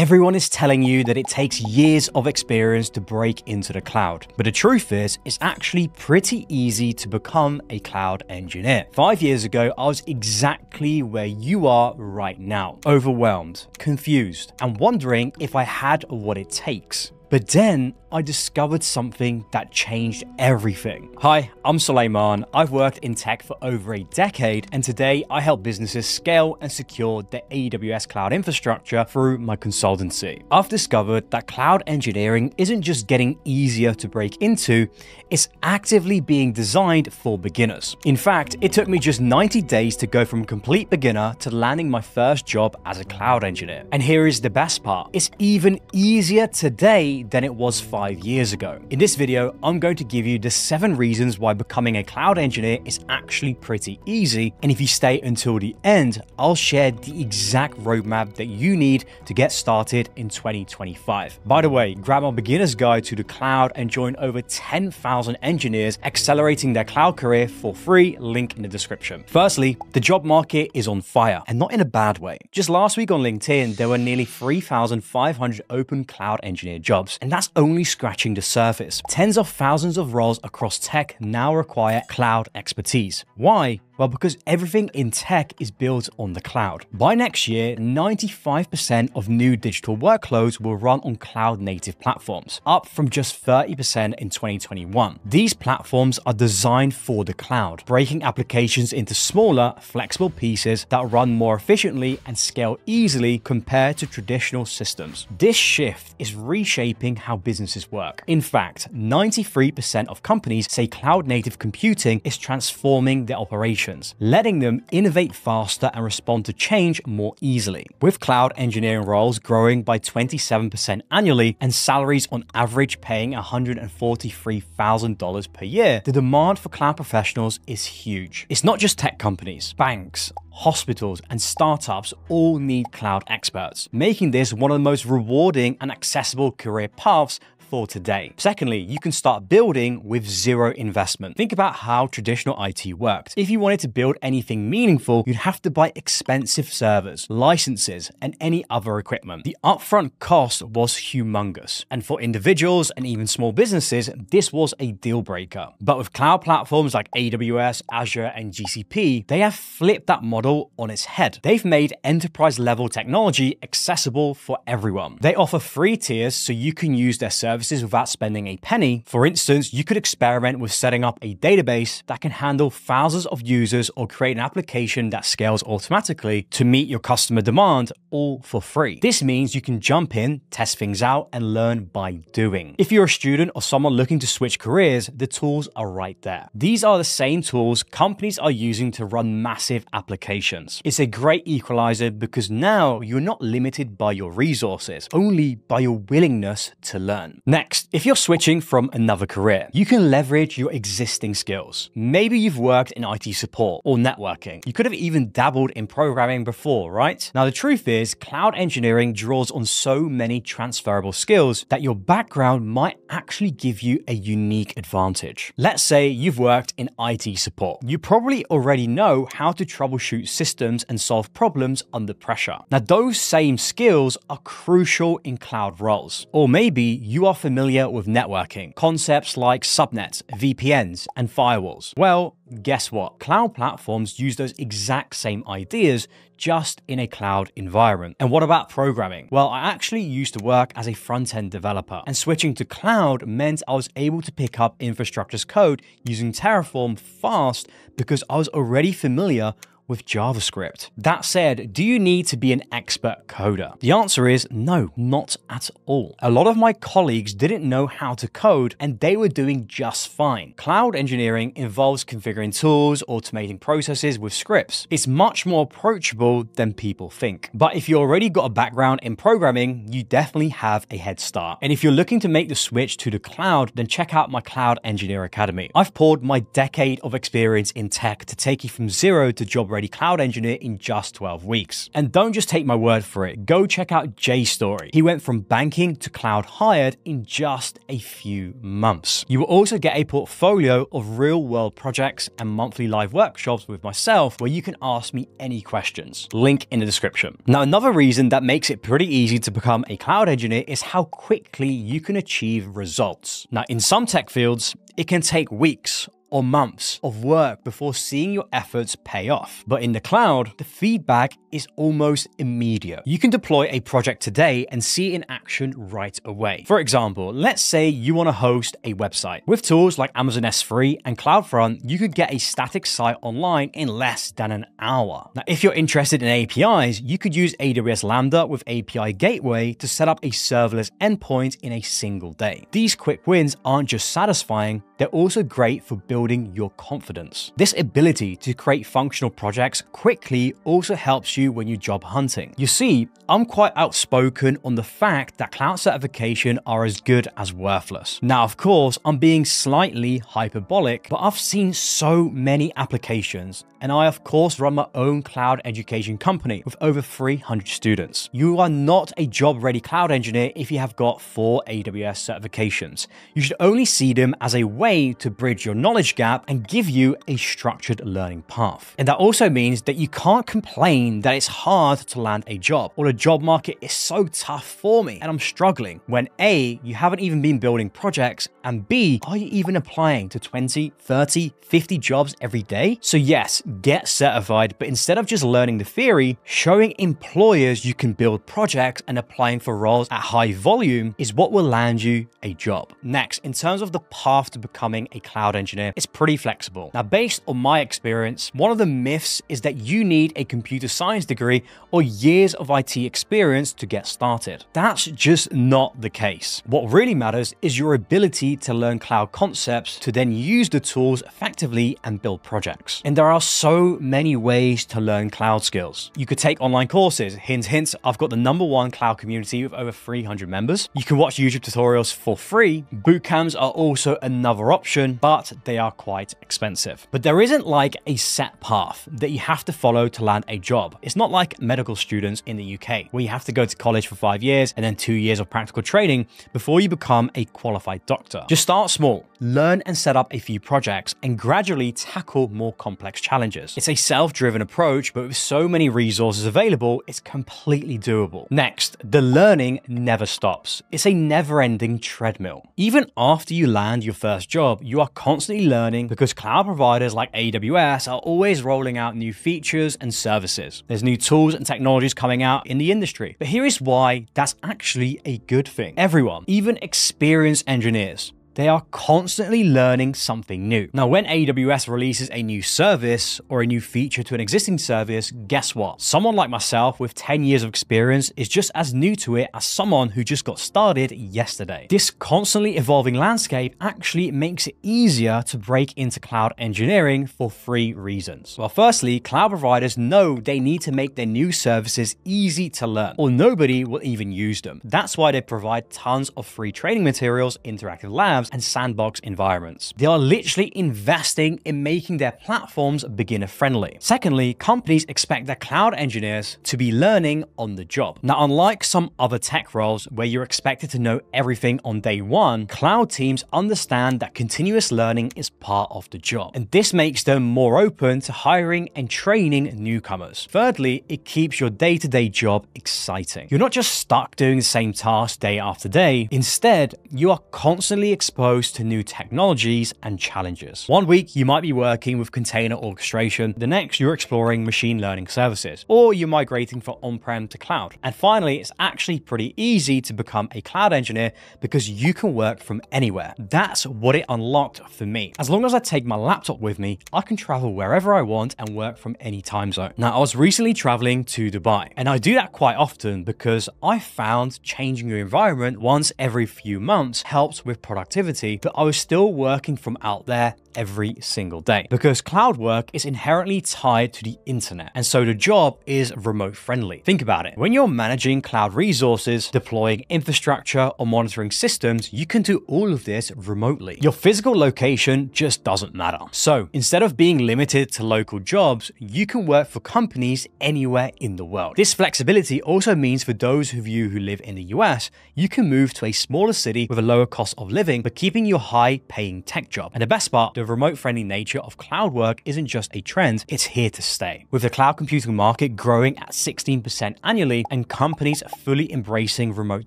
Everyone is telling you that it takes years of experience to break into the cloud. But the truth is, it's actually pretty easy to become a cloud engineer. 5 years ago, I was exactly where you are right now. Overwhelmed, confused, and wondering if I had what it takes. But then I discovered something that changed everything. Hi, I'm Suleiman. I've worked in tech for over a decade, and today I help businesses scale and secure their AWS cloud infrastructure through my consultancy. I've discovered that cloud engineering isn't just getting easier to break into, it's actively being designed for beginners. In fact, it took me just 90 days to go from complete beginner to landing my first job as a cloud engineer. And here is the best part. It's even easier today than it was 5 years ago. In this video, I'm going to give you the 7 reasons why becoming a cloud engineer is actually pretty easy. And if you stay until the end, I'll share the exact roadmap that you need to get started in 2025. By the way, grab our beginner's guide to the cloud and join over 10,000 engineers accelerating their cloud career for free. Link in the description. Firstly, the job market is on fire, and not in a bad way. Just last week on LinkedIn, there were nearly 3,500 open cloud engineer jobs. And that's only scratching the surface. Tens of thousands of roles across tech now require cloud expertise. Why? Well, because everything in tech is built on the cloud. By next year, 95% of new digital workloads will run on cloud-native platforms, up from just 30% in 2021. These platforms are designed for the cloud, breaking applications into smaller, flexible pieces that run more efficiently and scale easily compared to traditional systems. This shift is reshaping how businesses work. In fact, 93% of companies say cloud-native computing is transforming their operations, letting them innovate faster and respond to change more easily. With cloud engineering roles growing by 27% annually and salaries on average paying $143,000 per year, the demand for cloud professionals is huge. It's not just tech companies, banks, hospitals, and startups all need cloud experts, making this one of the most rewarding and accessible career paths for today. Secondly, you can start building with zero investment. Think about how traditional IT worked. If you wanted to build anything meaningful, you'd have to buy expensive servers, licenses, and any other equipment. The upfront cost was humongous. And for individuals and even small businesses, this was a deal breaker. But with cloud platforms like AWS, Azure, and GCP, they have flipped that model on its head. They've made enterprise-level technology accessible for everyone. They offer free tiers so you can use their service without spending a penny. For instance, you could experiment with setting up a database that can handle thousands of users or create an application that scales automatically to meet your customer demand, all for free. This means you can jump in, test things out, and learn by doing. If you're a student or someone looking to switch careers, the tools are right there. These are the same tools companies are using to run massive applications. It's a great equalizer because now you're not limited by your resources, only by your willingness to learn. Next, if you're switching from another career, you can leverage your existing skills. Maybe you've worked in IT support or networking. You could have even dabbled in programming before, right? Now, the truth is, cloud engineering draws on so many transferable skills that your background might actually give you a unique advantage. Let's say you've worked in IT support. You probably already know how to troubleshoot systems and solve problems under pressure. Now, those same skills are crucial in cloud roles. Or maybe you are familiar with networking, concepts like subnets, VPNs, and firewalls. Well, guess what? Cloud platforms use those exact same ideas, just in a cloud environment. And what about programming? Well, I actually used to work as a front-end developer, and switching to cloud meant I was able to pick up infrastructure's code using Terraform fast because I was already familiar with JavaScript. That said, do you need to be an expert coder? The answer is no, not at all. A lot of my colleagues didn't know how to code and they were doing just fine. Cloud engineering involves configuring tools, automating processes with scripts. It's much more approachable than people think. But if you already got a background in programming, you definitely have a head start. And if you're looking to make the switch to the cloud, then check out my Cloud Engineer Academy. I've poured my decade of experience in tech to take you from zero to job ready already Cloud Engineer in just 12 weeks. And don't just take my word for it. Go check out Jay's story. He went from banking to cloud hired in just a few months. You will also get a portfolio of real world projects and monthly live workshops with myself where you can ask me any questions. Link in the description. Now, another reason that makes it pretty easy to become a cloud engineer is how quickly you can achieve results. Now, in some tech fields, it can take weeks or months of work before seeing your efforts pay off. But in the cloud, the feedback is almost immediate. You can deploy a project today and see it in action right away. For example, let's say you want to host a website. With tools like Amazon S3 and CloudFront, you could get a static site online in less than an hour. Now, if you're interested in APIs, you could use AWS Lambda with API Gateway to set up a serverless endpoint in a single day. These quick wins aren't just satisfying, they're also great for building your confidence. This ability to create functional projects quickly also helps you when you're job hunting. You see, I'm quite outspoken on the fact that cloud certification are as good as worthless. Now, of course, I'm being slightly hyperbolic, but I've seen so many applications, and I, of course, run my own cloud education company with over 300 students. You are not a job-ready cloud engineer if you have got 4 AWS certifications. You should only see them as a way to bridge your knowledge gap and give you a structured learning path. And that also means that you can't complain that it's hard to land a job, or the job market is so tough for me and I'm struggling, when A, you haven't even been building projects, and B, are you even applying to 20, 30, 50 jobs every day? So yes, get certified, but instead of just learning the theory, showing employers you can build projects and applying for roles at high volume is what will land you a job. Next, in terms of the path to becoming a cloud engineer, it's pretty flexible. Now, based on my experience, one of the myths is that you need a computer science degree or years of IT experience to get started. That's just not the case. What really matters is your ability to learn cloud concepts to then use the tools effectively and build projects. And there are so many ways to learn cloud skills. You could take online courses. Hint, hint, I've got the #1 cloud community with over 300 members. You can watch YouTube tutorials for free. Bootcamps are also another option, but they are quite expensive. But there isn't like a set path that you have to follow to land a job. It's not like medical students in the UK, where you have to go to college for 5 years and then 2 years of practical training before you become a qualified doctor. Just start small, learn and set up a few projects, and gradually tackle more complex challenges. It's a self-driven approach, but with so many resources available, it's completely doable. Next, the learning never stops. It's a never-ending treadmill. Even after you land your first job, you are constantly learning because cloud providers like AWS are always rolling out new features and services. There's new tools and technologies coming out in the industry. But here is why that's actually a good thing. Everyone, even experienced engineers, they are constantly learning something new. Now, when AWS releases a new service or a new feature to an existing service, guess what? Someone like myself with 10 years of experience is just as new to it as someone who just got started yesterday. This constantly evolving landscape actually makes it easier to break into cloud engineering for 3 reasons. Well, firstly, cloud providers know they need to make their new services easy to learn, or nobody will even use them. That's why they provide tons of free training materials, interactive labs, and sandbox environments. They are literally investing in making their platforms beginner friendly. Secondly, companies expect their cloud engineers to be learning on the job. Now, unlike some other tech roles where you're expected to know everything on day 1, cloud teams understand that continuous learning is part of the job. And this makes them more open to hiring and training newcomers. Thirdly, it keeps your day-to-day job exciting. You're not just stuck doing the same task day after day. Instead, you are constantly exposed to new technologies and challenges. One week, you might be working with container orchestration. The next, you're exploring machine learning services, or you're migrating from on-prem to cloud. And finally, it's actually pretty easy to become a cloud engineer because you can work from anywhere. That's what it unlocked for me. As long as I take my laptop with me, I can travel wherever I want and work from any time zone. Now, I was recently traveling to Dubai, and I do that quite often because I found changing your environment once every few months helps with productivity, but I was still working from out there every single day, because cloud work is inherently tied to the internet. And so the job is remote friendly. Think about it. When you're managing cloud resources, deploying infrastructure or monitoring systems, you can do all of this remotely. Your physical location just doesn't matter. So instead of being limited to local jobs, you can work for companies anywhere in the world. This flexibility also means for those of you who live in the US, you can move to a smaller city with a lower cost of living, but keeping your high paying tech job. And the best part, the remote friendly nature of cloud work isn't just a trend, it's here to stay. With the cloud computing market growing at 16% annually and companies fully embracing remote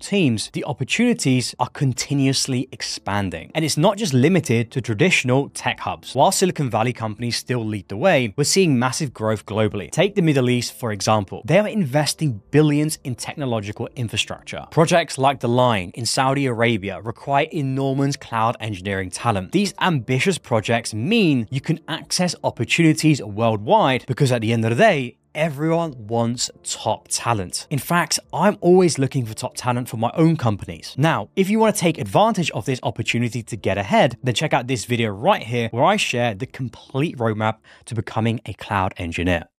teams, the opportunities are continuously expanding. And it's not just limited to traditional tech hubs. While Silicon Valley companies still lead the way, we're seeing massive growth globally. Take the Middle East, for example. They are investing billions in technological infrastructure. Projects like The Line in Saudi Arabia require enormous cloud engineering talent. These ambitious projects mean you can access opportunities worldwide because at the end of the day, everyone wants top talent. In fact, I'm always looking for top talent for my own companies. Now, if you want to take advantage of this opportunity to get ahead, then check out this video right here where I share the complete roadmap to becoming a cloud engineer.